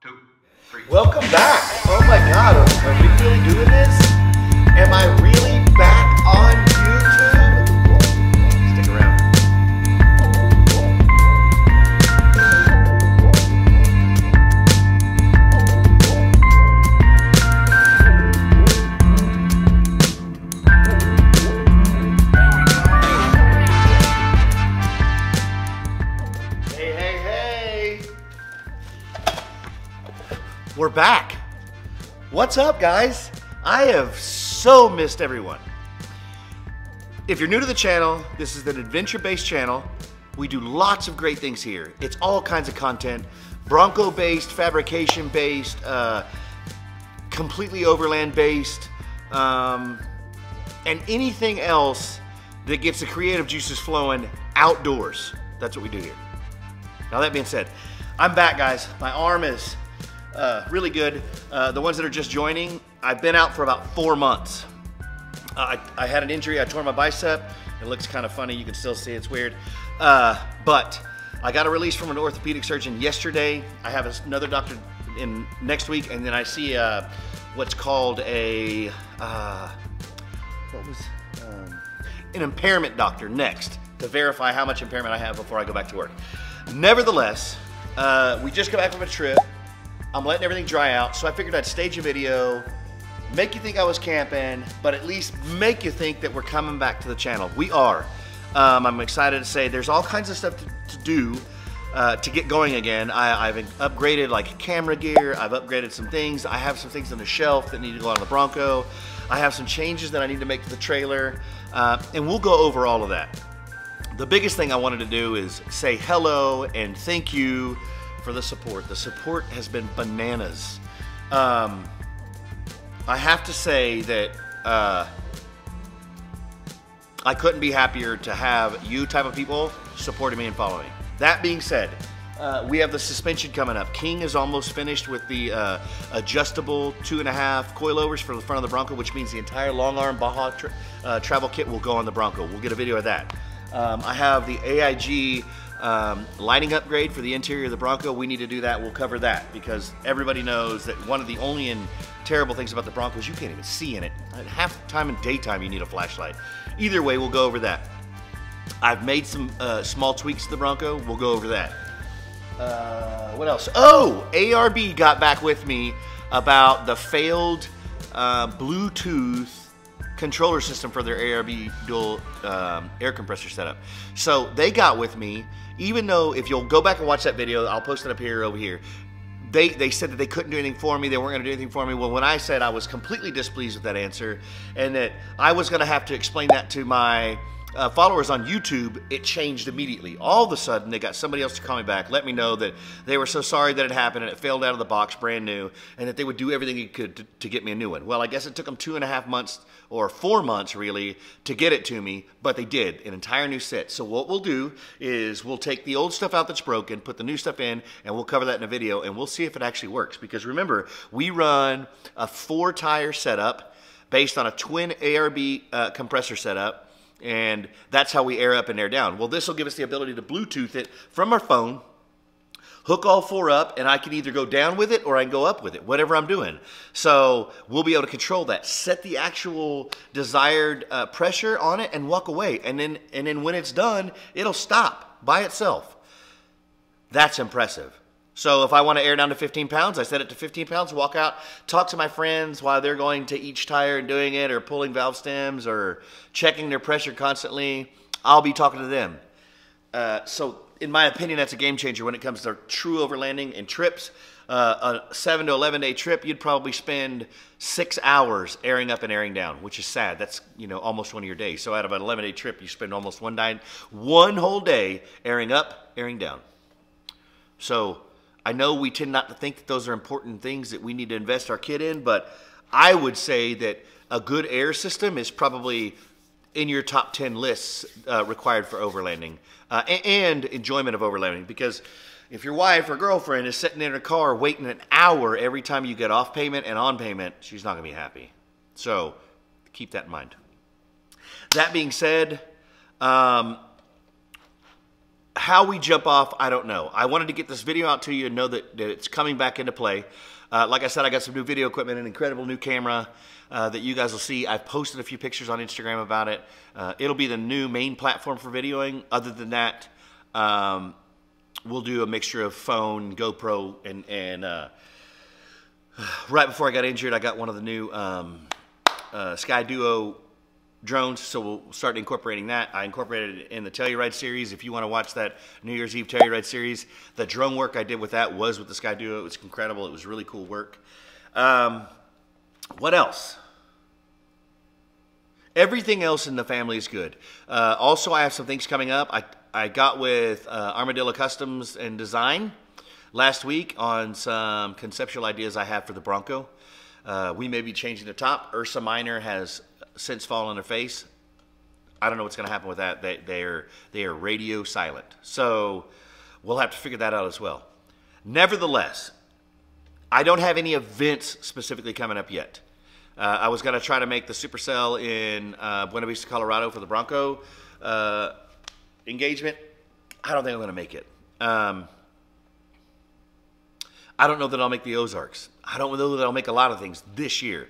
2, 3. Welcome back. Oh my God, are we really doing this? Am I really back on YouTube? Stick around. Hey, hey, hey. We're back. What's up, guys? I have so missed everyone. If you're new to the channel, this is an adventure-based channel. We do lots of great things here. It's all kinds of content, Bronco-based, fabrication-based, completely overland-based, and anything else that gets the creative juices flowing outdoors. That's what we do here. Now that being said, I'm back, guys. My arm is really good. The ones that are just joining, I've been out for about 4 months. I had an injury. I tore my bicep. It looks kind of funny. You can still see it's weird. But I got a release from an orthopedic surgeon yesterday. I have another doctor in next week, and then I see what's called a an impairment doctor next to verify how much impairment I have before I go back to work. Nevertheless, we just got back from a trip. I'm letting everything dry out, so I figured I'd stage a video, make you think I was camping, but at least make you think that we're coming back to the channel. We are. I'm excited to say there's all kinds of stuff to do to get going again. I've upgraded like camera gear. I've upgraded some things. I have some things on the shelf that need to go on the Bronco. I have some changes that I need to make to the trailer, and we'll go over all of that. The biggest thing I wanted to do is say hello and thank you for the support. The support has been bananas. I have to say that I couldn't be happier to have you type of people supporting me and following me. That being said, we have the suspension coming up. King is almost finished with the adjustable 2.5 coilovers for the front of the Bronco, which means the entire long arm Baja travel kit will go on the Bronco. We'll get a video of that. I have the AIG lighting upgrade for the interior of the Bronco. We need to do that. We'll cover that because everybody knows that one of the only and terrible things about the Bronco is you can't even see in it. Half the time in daytime you need a flashlight. Either way, we'll go over that. I've made some small tweaks to the Bronco. We'll go over that. What else? Oh, ARB got back with me about the failed Bluetooth controller system for their ARB dual air compressor setup. So they got with me, even though if you'll go back and watch that video, I'll post it up here over here. They said that they couldn't do anything for me. They weren't gonna do anything for me. Well, when I said I was completely displeased with that answer and that I was gonna have to explain that to my followers on YouTube, it changed immediately. All of a sudden, they got somebody else to call me back, let me know that they were so sorry that it happened and it failed out of the box, brand new, and that they would do everything they could to get me a new one. Well, I guess it took them 2.5 months or 4 months really to get it to me, but they did, an entire new set. So what we'll do is we'll take the old stuff out that's broken, put the new stuff in, and we'll cover that in a video, and we'll see if it actually works. Because remember, we run a 4-tire setup based on a twin ARB compressor setup, and that's how we air up and air down. Well, this will give us the ability to Bluetooth it from our phone, hook all 4 up, and I can either go down with it or I can go up with it, whatever I'm doing. So we'll be able to control that, set the actual desired pressure on it and walk away. And then when it's done, it'll stop by itself. That's impressive. So if I want to air down to 15 pounds, I set it to 15 pounds, walk out, talk to my friends while they're going to each tire and doing it or pulling valve stems or checking their pressure constantly. I'll be talking to them. So in my opinion, that's a game changer when it comes to true overlanding and trips. A 7- to 11-day trip, you'd probably spend 6 hours airing up and airing down, which is sad. That's, you know, almost one of your days. So out of an 11-day trip, you spend almost one whole day airing up, airing down. So I know we tend not to think that those are important things that we need to invest our kit in, but I would say that a good air system is probably in your top 10 lists required for overlanding and enjoyment of overlanding. Because if your wife or girlfriend is sitting in her car waiting an hour every time you get off payment and on payment, she's not going to be happy. So keep that in mind. That being said, How we jump off, I don't know. I wanted to get this video out to you and know that it's coming back into play. Like I said, I got some new video equipment, an incredible new camera that you guys will see. I've posted a few pictures on Instagram about it. It'll be the new main platform for videoing. Other than that, we'll do a mixture of phone, GoPro, and right before I got injured, I got one of the new Skydio drones, so we'll start incorporating that. I incorporated it in the Telluride series. If you want to watch that New Year's Eve Telluride series, the drone work I did with that was with the Skydio. It was incredible. It was really cool work. What else? Everything else in the family is good. Also, I have some things coming up. I got with Armadillo Customs and Design last week on some conceptual ideas I have for the Bronco. We may be changing the top. Ursa Minor has since fallen on their face. I don't know what's going to happen with that. They are radio silent. So we'll have to figure that out as well. Nevertheless, I don't have any events specifically coming up yet. I was going to try to make the Supercell in Buena Vista, Colorado for the Bronco engagement. I don't think I'm going to make it. I don't know that I'll make the Ozarks. I don't know that I'll make a lot of things this year.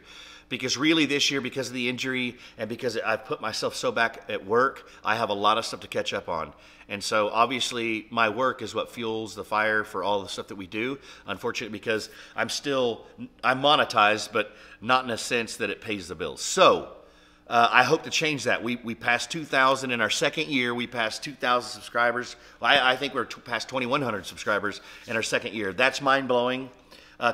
Because really this year, because of the injury and because I've put myself so back at work, I have a lot of stuff to catch up on. And so obviously my work is what fuels the fire for all the stuff that we do. Unfortunately, because I'm monetized, but not in a sense that it pays the bills. So I hope to change that. We passed 2,000 in our second year. We passed 2,000 subscribers. I think we're past 2,100 subscribers in our second year. That's mind-blowing,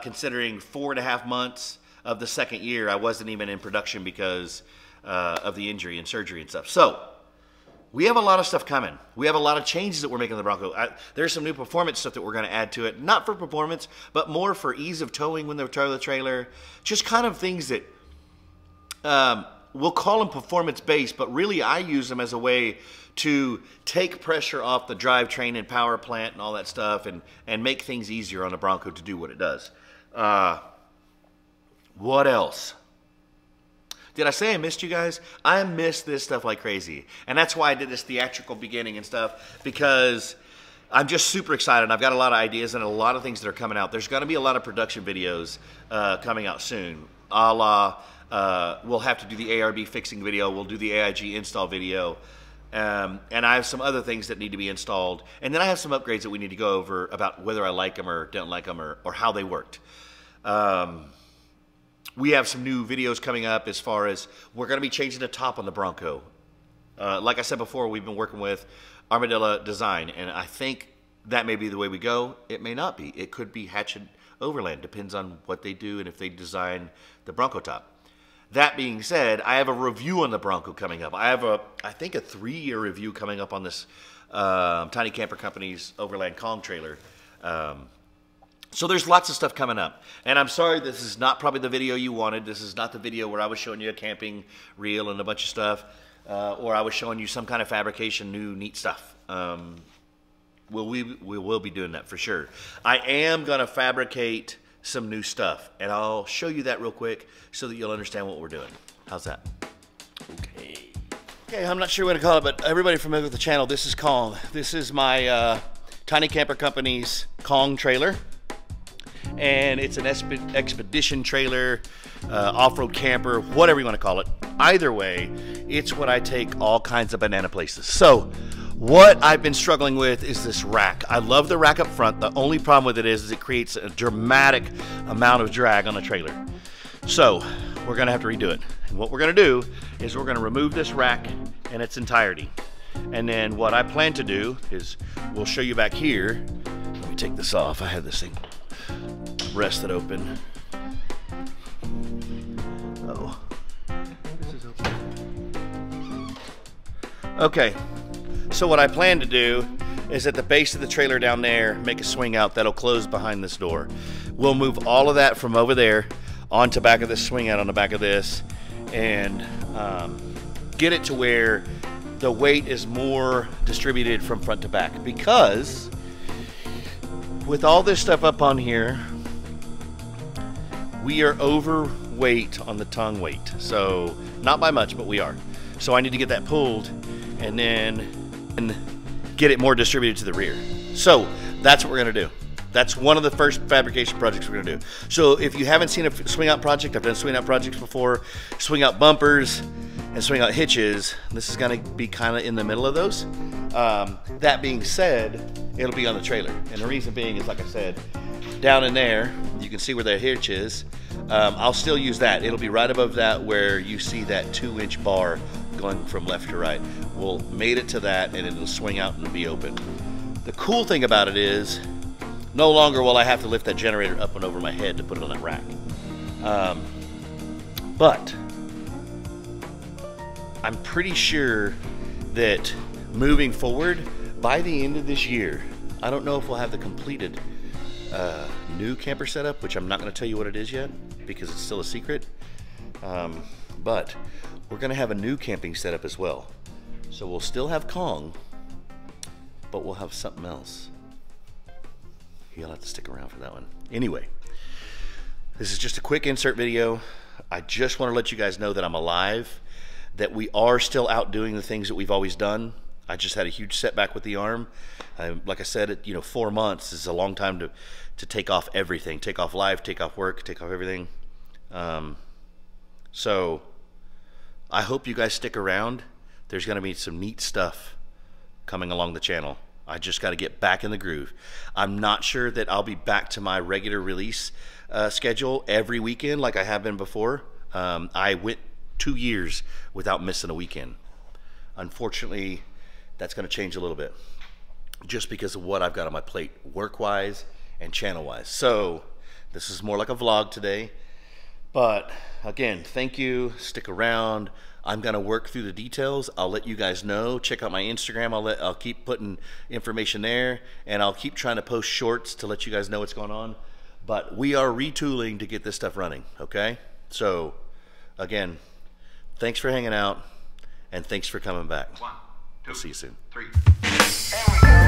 considering 4.5 months of the second year I wasn't even in production because of the injury and surgery and stuff. So we have a lot of stuff coming. We have a lot of changes that we're making in the Bronco. There's some new performance stuff that we're going to add to it. Not for performance, but more for ease of towing when they tow the trailer. Just kind of things that... we'll call them performance-based, but really I use them as a way to take pressure off the drivetrain and power plant and all that stuff and make things easier on the Bronco to do what it does. What else? Did I say I missed you guys? I missed this stuff like crazy. And that's why I did this theatrical beginning and stuff, because I'm just super excited. I've got a lot of ideas and a lot of things that are coming out. There's going to be a lot of production videos coming out soon, a la... we'll have to do the ARB fixing video. We'll do the AIG install video. And I have some other things that need to be installed. And then I have some upgrades that we need to go over about whether I like them or don't like them or how they worked. We have some new videos coming up as far as we're going to be changing the top on the Bronco. Like I said before, we've been working with Armadillo Design. And I think that may be the way we go. It may not be. It could be Hatchet Overland. Depends on what they do and if they design the Bronco top. That being said, I have a review on the Bronco coming up. I have I think a 3-year review coming up on this Tiny Camper Company's Overland Kong trailer. So there's lots of stuff coming up. And I'm sorry, this is not probably the video you wanted. This is not the video where I was showing you a camping reel and a bunch of stuff, or I was showing you some kind of fabrication, new, neat stuff. We will be doing that for sure. I am going to fabricate some new stuff, and I'll show you that real quick so that you'll understand what we're doing. How's that? Okay. Okay, I'm not sure what to call it, but everybody familiar with the channel, this is Kong. This is my Tiny Camper Company's Kong trailer, and it's an expedition trailer, off-road camper, whatever you want to call it. Either way, it's what I take all kinds of banana places. So what I've been struggling with is this rack. I love the rack up front. The only problem with it is it creates a dramatic amount of drag on a trailer. So we're gonna have to redo it. And what we're gonna do is we're gonna remove this rack in its entirety. And then what I plan to do is we'll show you back here. Let me take this off. I had this thing rested open. Uh-oh. This is open. Okay. So what I plan to do is at the base of the trailer down there, make a swing out that'll close behind this door. We'll move all of that from over there onto back of this swing out on the back of this and get it to where the weight is more distributed from front to back. Because with all this stuff up on here, we are overweight on the tongue weight. So not by much, but we are. So I need to get that pulled and then get it more distributed to the rear. So that's what we're going to do. That's one of the first fabrication projects we're going to do. So if you haven't seen a swing out project, I've done swing out projects before, swing out bumpers and swing out hitches. This is going to be kind of in the middle of those. That being said, it'll be on the trailer. And the reason being is, like I said, down in there, you can see where that hitch is. I'll still use that. It'll be right above that where you see that 2-inch bar going from left to right. We'll mate it to that and it'll swing out and be open. The cool thing about it is, no longer will I have to lift that generator up and over my head to put it on that rack. But I'm pretty sure that moving forward, by the end of this year, I don't know if we'll have the completed new camper setup, which I'm not going to tell you what it is yet because it's still a secret. But we're going to have a new camping setup as well. So we'll still have Kong, but we'll have something else. You'll have to stick around for that one. Anyway, this is just a quick insert video. I just want to let you guys know that I'm alive, that we are still out doing the things that we've always done. I just had a huge setback with the arm. Like I said, you know, 4 months is a long time to take off everything. Take off life, take off work, take off everything. So I hope you guys stick around. There's going to be some neat stuff coming along the channel. I just got to get back in the groove. I'm not sure that I'll be back to my regular release schedule every weekend like I have been before. I went 2 years without missing a weekend. Unfortunately, that's going to change a little bit just because of what I've got on my plate work-wise and channel-wise. So this is more like a vlog today, but again, thank you. Stick around. I'm going to work through the details. I'll let you guys know. Check out my Instagram. I'll keep putting information there, and I'll keep trying to post shorts to let you guys know what's going on. But we are retooling to get this stuff running, okay? So again, thanks for hanging out, and thanks for coming back. One, two, see you soon. Three.